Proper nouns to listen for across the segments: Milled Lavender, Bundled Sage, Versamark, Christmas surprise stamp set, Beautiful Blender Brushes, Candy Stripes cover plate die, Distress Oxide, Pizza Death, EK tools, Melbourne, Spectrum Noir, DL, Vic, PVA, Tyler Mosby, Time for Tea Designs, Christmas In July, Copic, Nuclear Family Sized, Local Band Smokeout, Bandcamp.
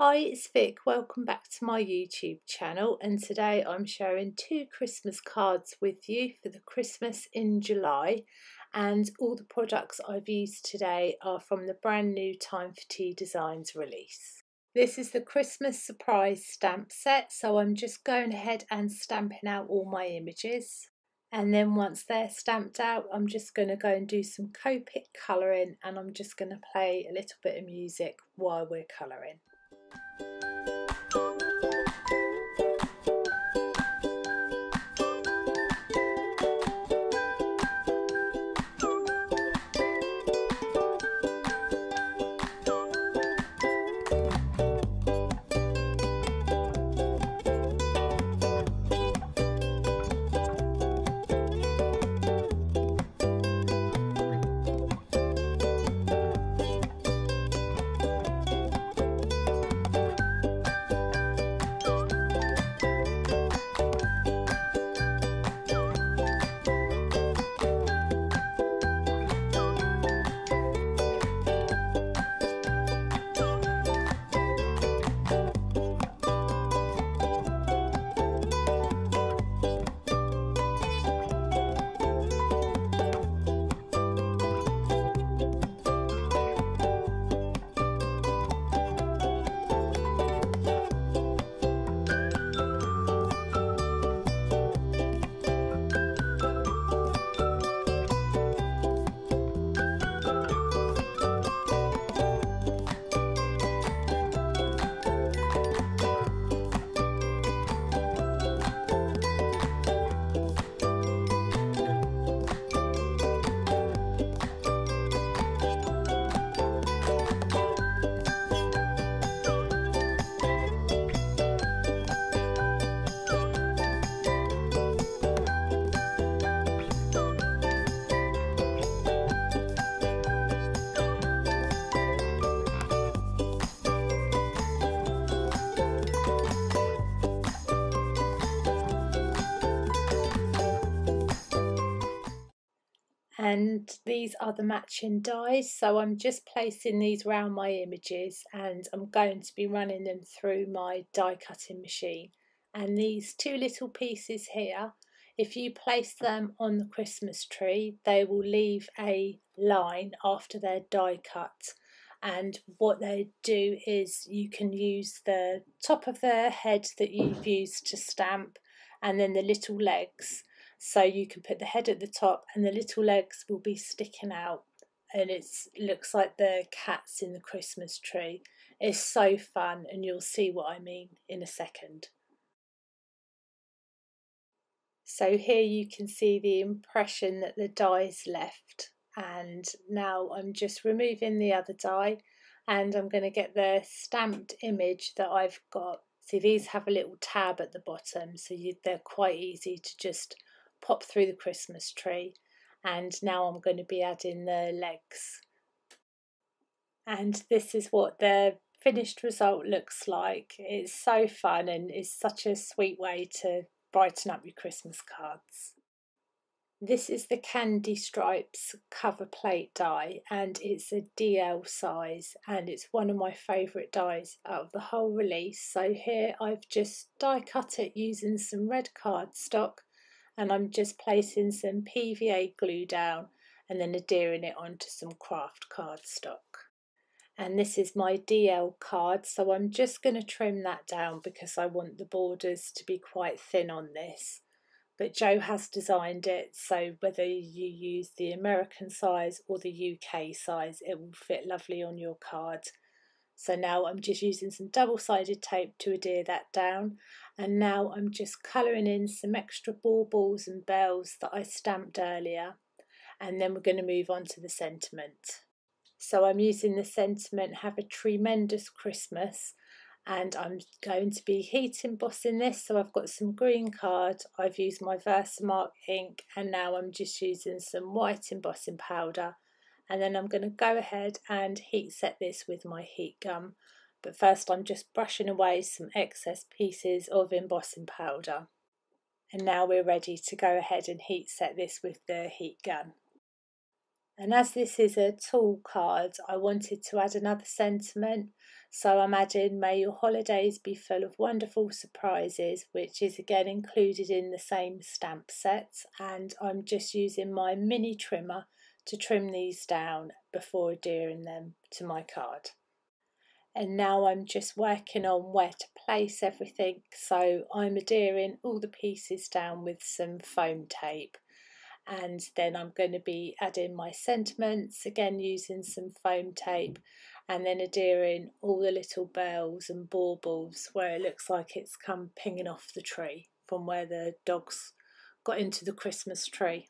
Hi, it's Vic. Welcome back to my YouTube channel, and today I'm sharing two Christmas cards with you for the Christmas in July, and all the products I've used today are from the brand new Time for Tea Designs release. This is the Christmas surprise stamp set, so I'm just going ahead and stamping out all my images, and then once they're stamped out I'm just going to go and do some Copic colouring, and I'm just going to play a little bit of music while we're colouring. And these are the matching dies, so I'm just placing these around my images, and I'm going to be running them through my die cutting machine. And these two little pieces here, if you place them on the Christmas tree, they will leave a line after they're die cut. And what they do is you can use the top of the head that you've used to stamp, and then the little legs. So you can put the head at the top and the little legs will be sticking out, and it looks like the cats in the Christmas tree. It's so fun, and you'll see what I mean in a second. So here you can see the impression that the die's left, and now I'm just removing the other die and I'm going to get the stamped image that I've got. See, these have a little tab at the bottom, so they're quite easy to just pop through the Christmas tree. And now I'm going to be adding the legs, and this is what the finished result looks like. It's so fun, and it's such a sweet way to brighten up your Christmas cards. This is the Candy Stripes cover plate die, and it's a DL size, and it's one of my favourite dies out of the whole release. So here I've just die cut it using some red cardstock, and I'm just placing some PVA glue down and then adhering it onto some craft cardstock. And this is my DL card, so I'm just going to trim that down because I want the borders to be quite thin on this. But Jo has designed it, so whether you use the American size or the UK size, it will fit lovely on your card. So now I'm just using some double-sided tape to adhere that down, and now I'm just colouring in some extra baubles and bells that I stamped earlier, and then we're going to move on to the sentiment. So I'm using the sentiment "Have a Tremendous Christmas", and I'm going to be heat embossing this. So I've got some green card, I've used my Versamark ink, and now I'm just using some white embossing powder. And then I'm going to go ahead and heat set this with my heat gun. But first I'm just brushing away some excess pieces of embossing powder. And now we're ready to go ahead and heat set this with the heat gun. And as this is a tool card, I wanted to add another sentiment, so I'm adding "May your holidays be full of wonderful surprises," which is again included in the same stamp set, and I'm just using my mini trimmer to trim these down before adhering them to my card. And now I'm just working on where to place everything, so I'm adhering all the pieces down with some foam tape. And then I'm going to be adding my sentiments, again using some foam tape, and then adhering all the little bells and baubles where it looks like it's come pinging off the tree from where the dogs got into the Christmas tree.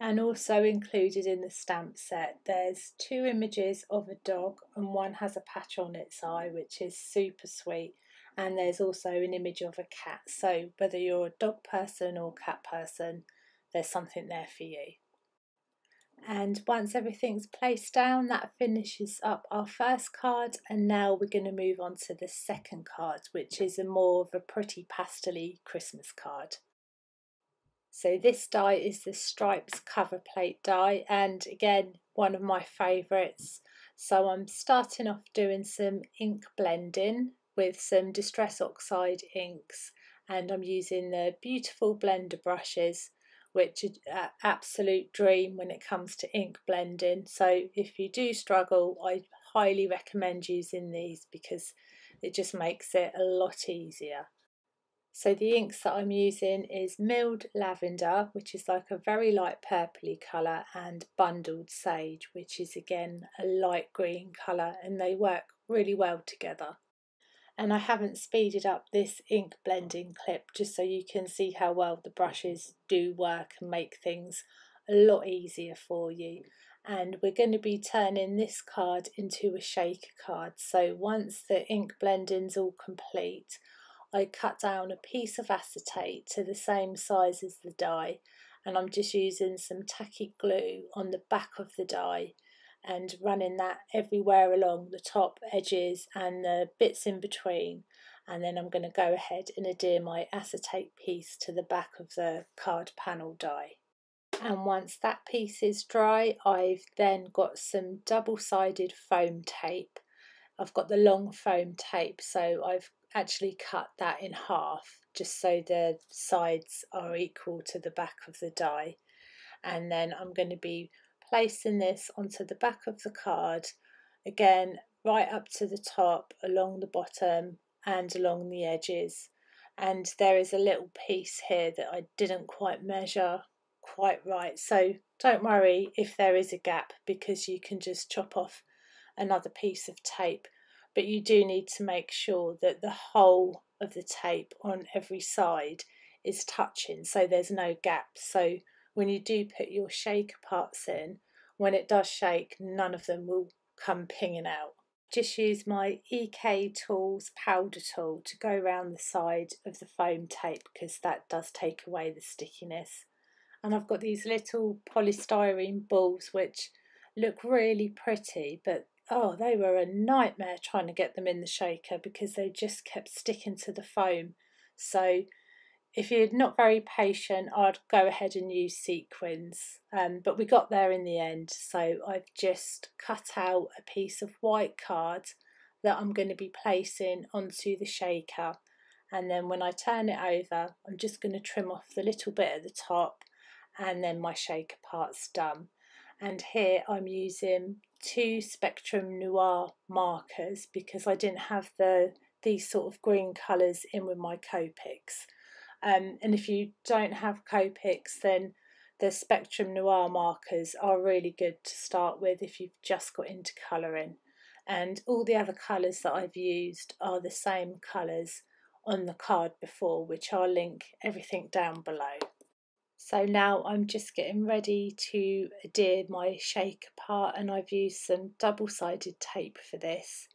And also included in the stamp set, there's two images of a dog, and one has a patch on its eye, which is super sweet. And there's also an image of a cat. So whether you're a dog person or cat person, there's something there for you. And once everything's placed down, that finishes up our first card, and now we're going to move on to the second card, which is more of a pretty pastel-y Christmas card. So this die is the Stripes cover plate die, and again one of my favourites. So I'm starting off doing some ink blending with some Distress Oxide inks, and I'm using the Beautiful Blender Brushes, which is an absolute dream when it comes to ink blending. So if you do struggle, I highly recommend using these because it just makes it a lot easier. So the inks that I'm using is Milled Lavender, which is like a very light purpley colour, and Bundled Sage, which is again a light green colour, and they work really well together. And I haven't speeded up this ink blending clip just so you can see how well the brushes do work and make things a lot easier for you. And we're going to be turning this card into a shaker card. So once the ink blending's all complete, I cut down a piece of acetate to the same size as the die, and I'm just using some tacky glue on the back of the die and running that everywhere along the top edges and the bits in between. And then I'm going to go ahead and adhere my acetate piece to the back of the card panel die. And once that piece is dry, I've then got some double-sided foam tape. I've got the long foam tape, so I've actually cut that in half just so the sides are equal to the back of the die. And then I'm going to be placing this onto the back of the card, again right up to the top, along the bottom and along the edges. And there is a little piece here that I didn't quite measure quite right, so don't worry if there is a gap because you can just chop off another piece of tape, but you do need to make sure that the whole of the tape on every side is touching so there's no gap. So when you do put your shaker parts in, when it does shake, none of them will come pinging out. Just use my EK Tools powder tool to go around the side of the foam tape because that does take away the stickiness. And I've got these little polystyrene balls which look really pretty, but oh, they were a nightmare trying to get them in the shaker because they just kept sticking to the foam. So if you're not very patient, I'd go ahead and use sequins, but we got there in the end. So I've just cut out a piece of white card that I'm going to be placing onto the shaker, and then when I turn it over, I'm just going to trim off the little bit at the top, and then my shaker part's done. And here I'm using two Spectrum Noir markers because I didn't have these sort of green colours in with my Copics. And if you don't have Copics, then the Spectrum Noir markers are really good to start with if you've just got into colouring. And all the other colours that I've used are the same colours on the card before, which I'll link everything down below. So now I'm just getting ready to adhere my shaker part, and I've used some double-sided tape for this.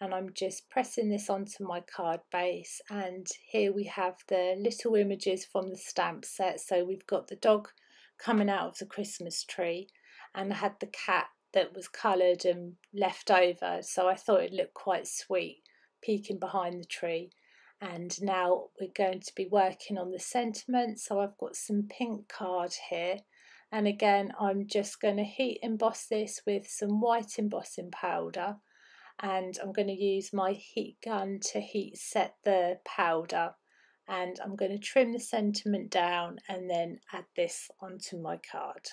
And I'm just pressing this onto my card base, and here we have the little images from the stamp set. So we've got the dog coming out of the Christmas tree, and I had the cat that was coloured and left over, so I thought it looked quite sweet peeking behind the tree. And now we're going to be working on the sentiment, so I've got some pink card here, And again, I'm just going to heat emboss this with some white embossing powder, and I'm going to use my heat gun to heat set the powder, and I'm going to trim the sentiment down and then add this onto my card.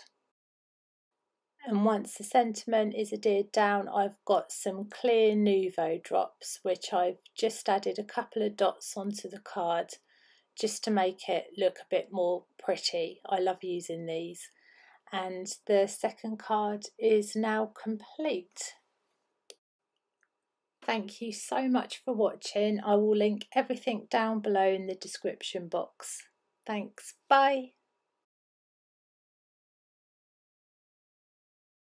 And once the sentiment is adhered down, I've got some clear Nouveau drops, which I've just added a couple of dots onto the card just to make it look a bit more pretty. I love using these. And the second card is now complete. Thank you so much for watching. I will link everything down below in the description box. Thanks, bye.